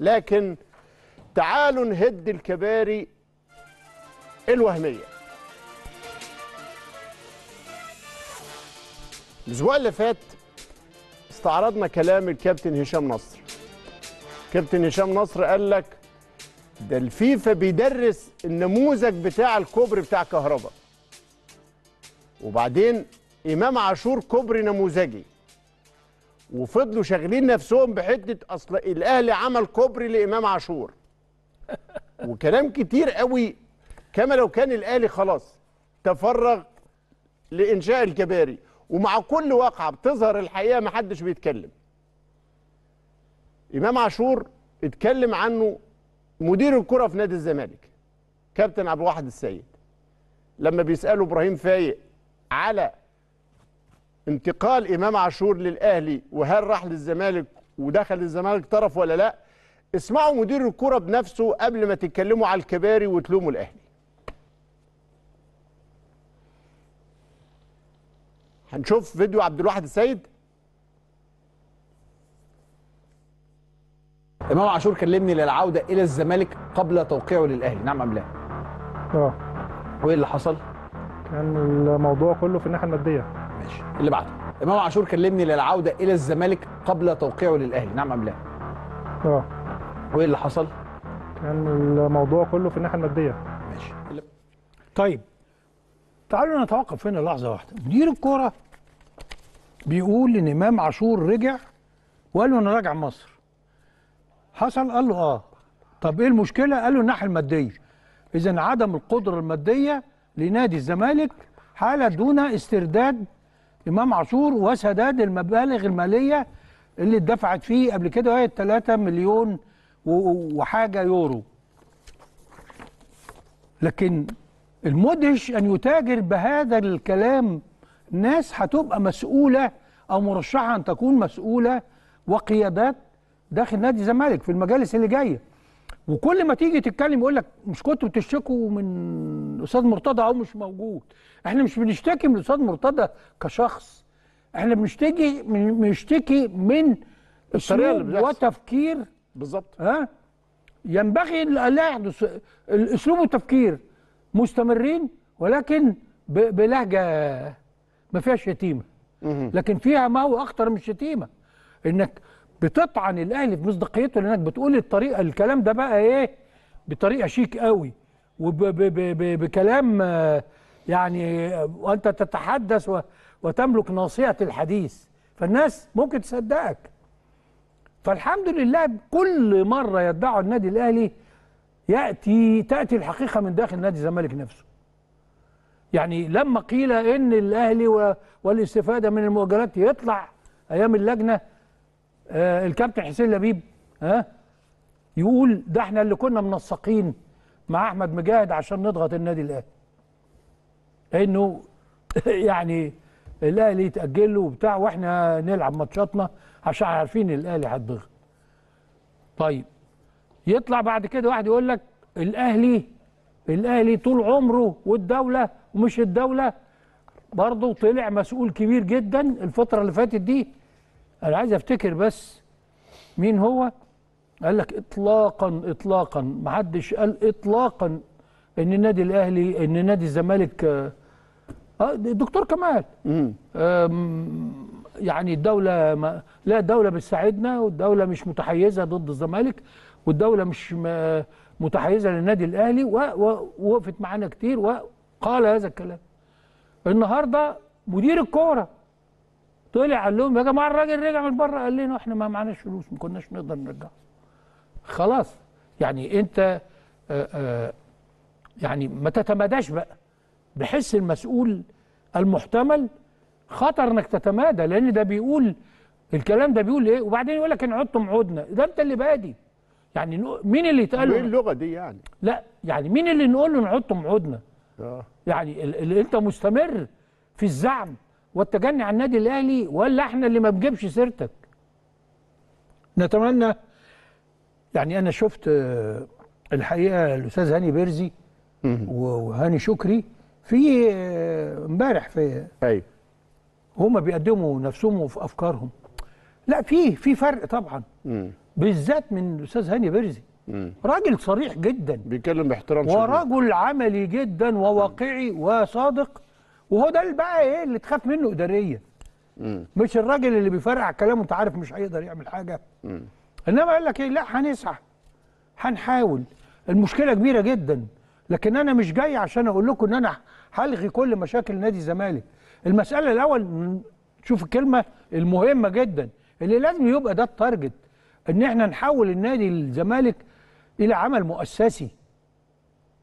لكن تعالوا نهد الكباري الوهمية. الأسبوع اللي فات استعرضنا كلام الكابتن هشام نصر. كابتن هشام نصر قال لك ده الفيفا بيدرس النموذج بتاع الكوبري بتاع كهرباء. وبعدين إمام عاشور كوبري نموذجي. وفضلوا شاغلين نفسهم بحته اصل الاهلي عمل كوبري لامام عاشور. وكلام كتير قوي كما لو كان الاهلي خلاص تفرغ لانشاء الكباري، ومع كل واقعه بتظهر الحقيقه ما حدش بيتكلم. امام عاشور اتكلم عنه مدير الكره في نادي الزمالك كابتن عبد الواحد السيد لما بيساله ابراهيم فايق على انتقال إمام عاشور للأهلي وهل راح للزمالك ودخل الزمالك طرف ولا لا. اسمعوا مدير الكرة بنفسه قبل ما تتكلموا على الكباري وتلوموا الأهلي. هنشوف فيديو عبد الواحد السيد. إمام عاشور كلمني للعودة إلى الزمالك قبل توقيعه للأهلي، نعم أم لا؟ اه. وإيه اللي حصل؟ كان الموضوع كله في الناحية المادية. ماشي. اللي بعده، إمام عاشور كلمني للعودة إلى الزمالك قبل توقيعه للأهلي، نعم أم لا؟ اه. وإيه اللي حصل؟ كان الموضوع كله في الناحية المادية. ماشي. طيب تعالوا نتوقف هنا لحظة واحدة. مدير الكورة بيقول إن إمام عاشور رجع وقال له أنا راجع مصر. حصل؟ قال له اه. طب إيه المشكلة؟ قال له الناحية المادية. إذا عدم القدرة المادية لنادي الزمالك حالة دون استرداد إمام عاشور وسداد المبالغ المالية اللي اتدفعت فيه قبل كده وهي 3 مليون وحاجة يورو. لكن المدهش أن يتاجر بهذا الكلام ناس هتبقى مسؤولة أو مرشحة أن تكون مسؤولة وقيادات داخل نادي الزمالك في المجالس اللي جاية. وكل ما تيجي تتكلم يقول لك مش كنتوا بتشتكوا من أستاذ مرتضى أهو مش موجود. احنا مش بنشتكي من الأستاذ مرتضى كشخص، احنا بنشتكي من الطريقه اللي وتفكير بالظبط. ها ينبغي لا يحدث الاسلوب والتفكير مستمرين ولكن بلهجه ما فيهاش شتيمه، لكن فيها ما هو اخطر من الشتيمه، انك بتطعن الاهلي في مصداقيته لانك بتقول الطريقه الكلام ده بقى ايه بطريقه شيك قوي وبكلام يعني وانت تتحدث وتملك ناصيه الحديث، فالناس ممكن تصدقك. فالحمد لله كل مره يدعوا النادي الاهلي تاتي الحقيقه من داخل نادي الزمالك نفسه. يعني لما قيل ان الاهلي والاستفاده من المؤجلات يطلع ايام اللجنه الكابتن حسين لبيب يقول ده احنا اللي كنا منسقين مع احمد مجاهد عشان نضغط النادي الاهلي انه يعني الاهلي يتاجل له وبتاع واحنا نلعب ماتشاتنا عشان عارفين الاهلي هيتضغط. طيب يطلع بعد كده واحد يقول لك الاهلي طول عمره والدوله ومش الدوله، برضه طلع مسؤول كبير جدا الفتره اللي فاتت دي. انا عايز افتكر بس مين هو؟ قال لك اطلاقا ما حدش قال اطلاقا ان النادي الاهلي ان نادي الزمالك الدكتور كمال يعني الدوله لا الدوله بتساعدنا والدوله مش متحيزه ضد الزمالك والدوله مش متحيزه للنادي الاهلي ووقفت معانا كتير وقال هذا الكلام. النهارده مدير الكوره طلع قال لهم يا جماعه الراجل رجع من بره قال لنا احنا ما معناش فلوس ما كناش نقدر نرجعه. خلاص يعني انت يعني ما تتماداش بقى بحس المسؤول المحتمل. خطر انك تتمادى لان ده بيقول الكلام ده بيقول ايه وبعدين يقول لك ان عدتم عدنا. ده انت اللي بادي يعني مين اللي يتقال له ايه اللغه دي يعني؟ لا يعني مين اللي نقول له ان عدتم عدنا؟ يعني اللي انت مستمر في الزعم والتجني على النادي الاهلي ولا احنا اللي ما بنجيبش سيرتك؟ نتمنى يعني انا شفت الحقيقه الاستاذ هاني بيرزي وهاني شكري في امبارح في ايوه هما بيقدموا نفسهم في افكارهم. لا في فرق طبعا بالذات من الاستاذ هاني بيرزي. راجل صريح جدا، بيتكلم باحترام شديد، ورجل عملي جدا وواقعي وصادق، وهو ده اللي بقى ايه اللي تخاف منه اداريا. مش الراجل اللي بيفرقع كلامه انت عارف مش هيقدر يعمل حاجه. انما قال لك ايه، لا هنسعى هنحاول، المشكله كبيره جدا، لكن انا مش جاي عشان اقول لكم ان انا هلغي كل مشاكل نادي الزمالك. المساله الاول، شوف الكلمه المهمه جدا اللي لازم يبقى ده التارجت، ان احنا نحول النادي الزمالك الى عمل مؤسسي.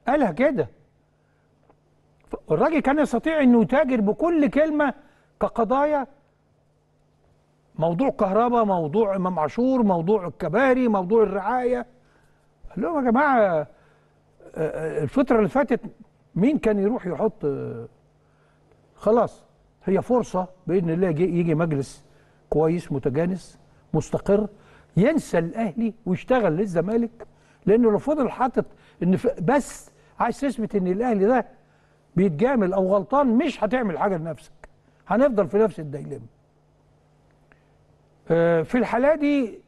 قالها كده، الراجل كان يستطيع انه يتاجر بكل كلمه كقضايا، موضوع كهرباء، موضوع امام عاشور، موضوع الكباري، موضوع الرعايه. قال لهم يا جماعه الفتره اللي فاتت مين كان يروح يحط؟ خلاص هي فرصه باذن الله يجي مجلس كويس متجانس مستقر، ينسى الاهلي ويشتغل للزمالك، لانه لو فضل حاطط ان بس عايز تثبت ان الاهلي ده بيتجامل او غلطان مش هتعمل حاجه لنفسك، هنفضل في نفس الدايلم. في الحاله دي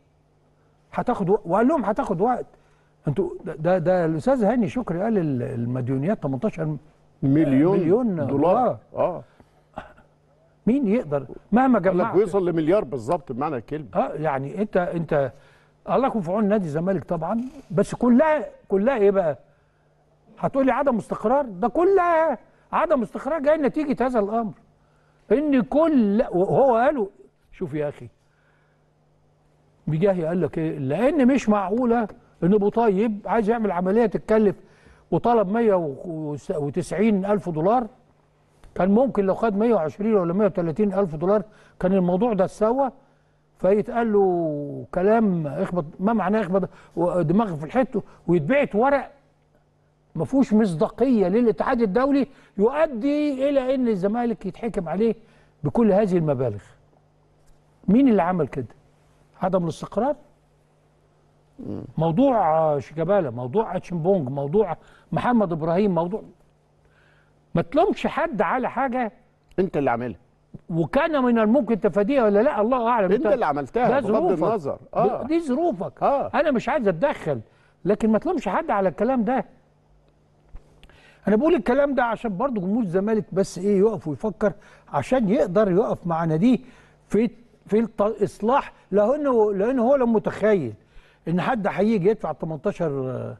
هتاخد وقت، وقال لهم هتاخد وقت. انتوا ده الاستاذ هاني شكري قال المديونيات 18 مليون دولار. مين يقدر مهما جمعت، ويصل لمليار بالظبط بمعنى الكلمه. يعني انت الله يكون في عون نادي الزمالك طبعا، بس كلها ايه بقى؟ هتقولي عدم استقرار؟ ده كلها عدم استقرار جاي نتيجه هذا الامر، ان كل وهو قالوا شوف يا اخي مجاهي قال لك ايه، لان مش معقوله ان ابو طيب عايز يعمل عمليه تتكلف وطلب 190,000 دولار، كان ممكن لو خد 120 ولا 130,000 دولار كان الموضوع ده اتسوى، فيتقال له كلام اخبط، ما معناه اخبط دماغه في الحته، ويتبعت ورق ما فيهوش مصداقيه للاتحاد الدولي، يؤدي الى ان الزمالك يتحكم عليه بكل هذه المبالغ. مين اللي عمل كده؟ عدم الاستقرار؟ موضوع شيكابالا، موضوع أتشيمبونج، موضوع محمد إبراهيم، موضوع ما تلومش حد على حاجه انت اللي عاملها، وكان من الممكن تفاديها ولا لا الله اعلم، انت اللي عملتها بغض النظر. دي ظروفك. انا مش عايز اتدخل، لكن ما تلومش حد على الكلام ده. انا بقول الكلام ده عشان برضه جمهور الزمالك بس ايه يقف ويفكر، عشان يقدر يقف مع ناديه في الاصلاح، لانه هو لما متخيل ان حد هيجي يدفع 18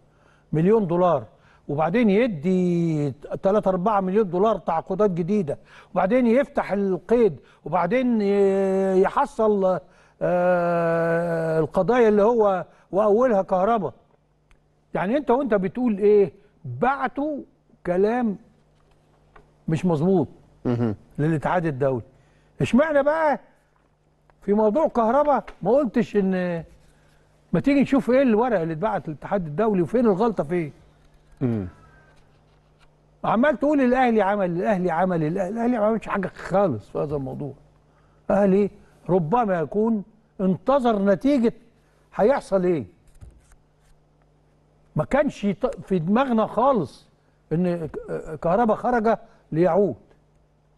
مليون دولار وبعدين يدي 3 4 مليون دولار تعاقدات جديده، وبعدين يفتح القيد، وبعدين يحصل القضايا اللي هو واولها كهرباء. يعني انت وانت بتقول ايه؟ بعتوا كلام مش مظبوط للاتحاد الدولي. اشمعنى بقى في موضوع كهرباء ما قلتش ان ما تيجي نشوف ايه الورق اللي اتبعت للاتحاد الدولي وفين الغلطه فين؟ عمال تقول الاهلي عمل، الاهلي عمل، الاهلي ما عملش حاجه خالص في هذا الموضوع. الاهلي ربما يكون انتظر نتيجه هيحصل ايه. ما كانش في دماغنا خالص ان كهرباء خرجه ليعود.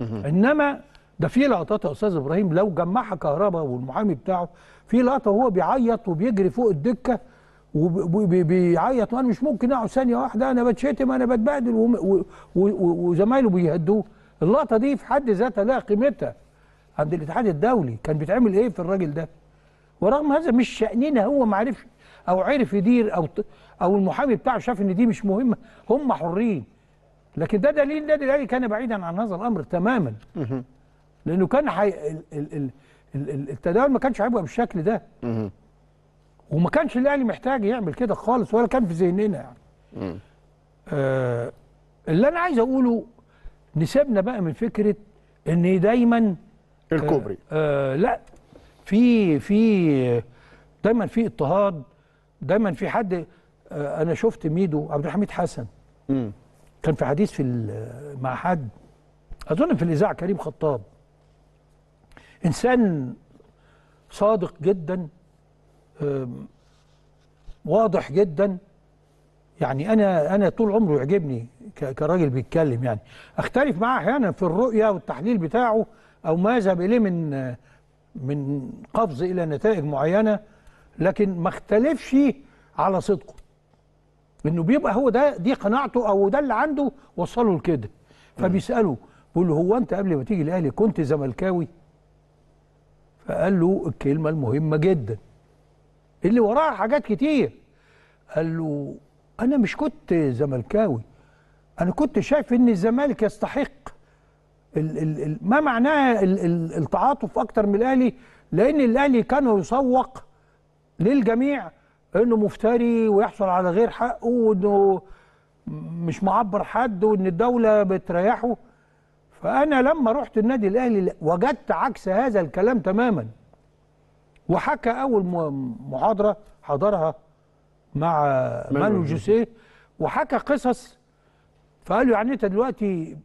انما ده في لقطات يا استاذ ابراهيم لو جمعها كهرباء والمحامي بتاعه، في لقطه وهو بيعيط وبيجري فوق الدكه وبيعيط، وانا مش ممكن اقعد ثانيه واحده، انا بتشتم، انا بتبهدل، وزمايله بيهدوه. اللقطه دي في حد ذاتها لها قيمتها عند الاتحاد الدولي، كان بيتعمل ايه في الراجل ده؟ ورغم هذا مش شأننا، هو ما عرفش او عرف يدير، او المحامي بتاعه شاف ان دي مش مهمه، هم حرين. لكن ده دليل النادي الاهلي كان بعيدا عن هذا الامر تماما، لانه كان التداول ما كانش هيبقى بالشكل ده. وما كانش الاهلي محتاج يعمل كده خالص، ولا كان في ذهننا يعني. اللي انا عايز اقوله، نسيبنا بقى من فكره ان دايما الكوبري، لا، في دايما في اضطهاد، دايما في حد. انا شفت ميدو عبد الحميد حسن كان في حديث مع حد اظن في الاذاعه، كريم خطاب، انسان صادق جدا، واضح جدا. يعني انا طول عمره يعجبني كراجل بيتكلم، يعني اختلف معاه احيانا في الرؤيه والتحليل بتاعه او ما يذهب اليه من قفز الى نتائج معينه، لكن ما اختلفش على صدقه انه بيبقى هو ده، دي قناعته او ده اللي عنده وصله لكده. فبيساله بيقول له هو انت قبل ما تيجي الاهلي كنت زملكاوي؟ فقال له الكلمه المهمه جدا اللي وراها حاجات كتير، قال له انا مش كنت زملكاوي، انا كنت شايف ان الزمالك يستحق ما معناها التعاطف اكتر من الاهلي، لان الاهلي كان يسوق للجميع انه مفتري ويحصل على غير حقه وانه مش معبر حد وان الدوله بتريحه. فانا لما رحت النادي الاهلي وجدت عكس هذا الكلام تماما. وحكى اول محاضره حضرها مع مانو جوسي وحكى قصص، فقال له يعني انت دلوقتي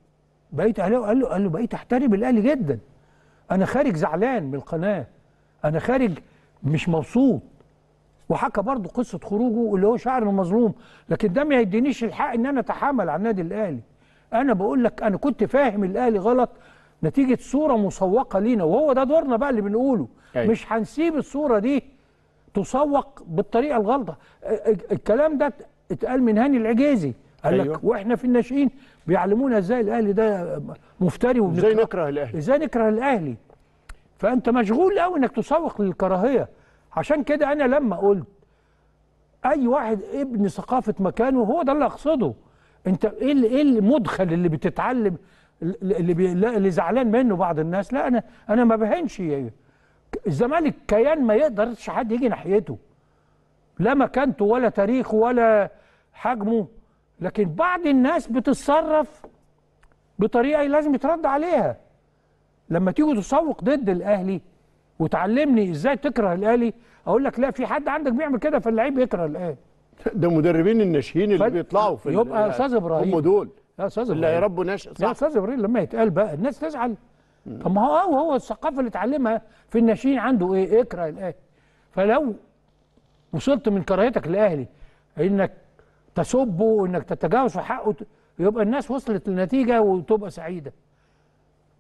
بقيت اهلاوي؟ قال له بقيت احترم الاهلي جدا، انا خارج زعلان من القناه، انا خارج مش مبسوط. وحكى برضه قصه خروجه اللي هو شعر المظلوم، لكن ده ما يدينيش الحق ان انا اتحامل على النادي الاهلي. انا بقول لك انا كنت فاهم الاهلي غلط نتيجه صوره مسوقه لينا، وهو ده دورنا بقى اللي بنقوله. مش هنسيب الصوره دي تسوق بالطريقه الغلطه. الكلام ده اتقال من هاني العجيزي، قال لك واحنا في الناشئين بيعلمونا ازاي الاهلي ده مفتري وازاي نكره الاهلي، ازاي نكره الاهلي. فانت مشغول قوي انك تسوق للكراهيه. عشان كده انا لما قلت اي واحد ابن ثقافه مكانه هو ده اللي اقصده. انت ايه المدخل اللي بتتعلم اللي زعلان منه بعض الناس؟ لا، انا ما بهنش الزمالك كيان ما يقدرش حد يجي ناحيته، لا مكانته ولا تاريخه ولا حجمه. لكن بعض الناس بتتصرف بطريقه لازم يترد عليها. لما تيجي تسوق ضد الاهلي وتعلمني ازاي تكره الاهلي، اقول لك لا، في حد عندك بيعمل كده فاللعيب يكره الاهلي. ده مدربين الناشئين اللي بيطلعوا في يبقى يا استاذ ابراهيم هم دول يا استاذ اللي هيربوا ناشئ، صح؟ يا استاذ ابراهيم لما يتقال بقى الناس تزعل. طب ما هو الثقافه اللي اتعلمها في الناشئين عنده ايه؟ اكره الاهلي. فلو وصلت من كراهيتك للاهلي انك تسبه وانك تتجاوز في حقه، يبقى الناس وصلت لنتيجه وتبقى سعيده.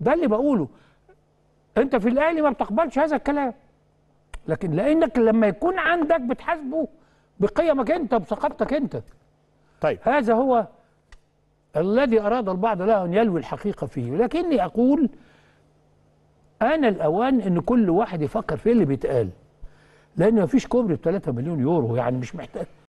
ده اللي بقوله. انت في الاهلي ما بتقبلش هذا الكلام، لكن لانك لما يكون عندك بتحاسبه بقيمك انت بثقافتك انت. طيب، هذا هو الذي اراد البعض له ان يلوي الحقيقه فيه، لكني اقول انا الاوان ان كل واحد يفكر في اللي بيتقال، لان مفيش كوبري ب3 مليون يورو، يعني مش محتاج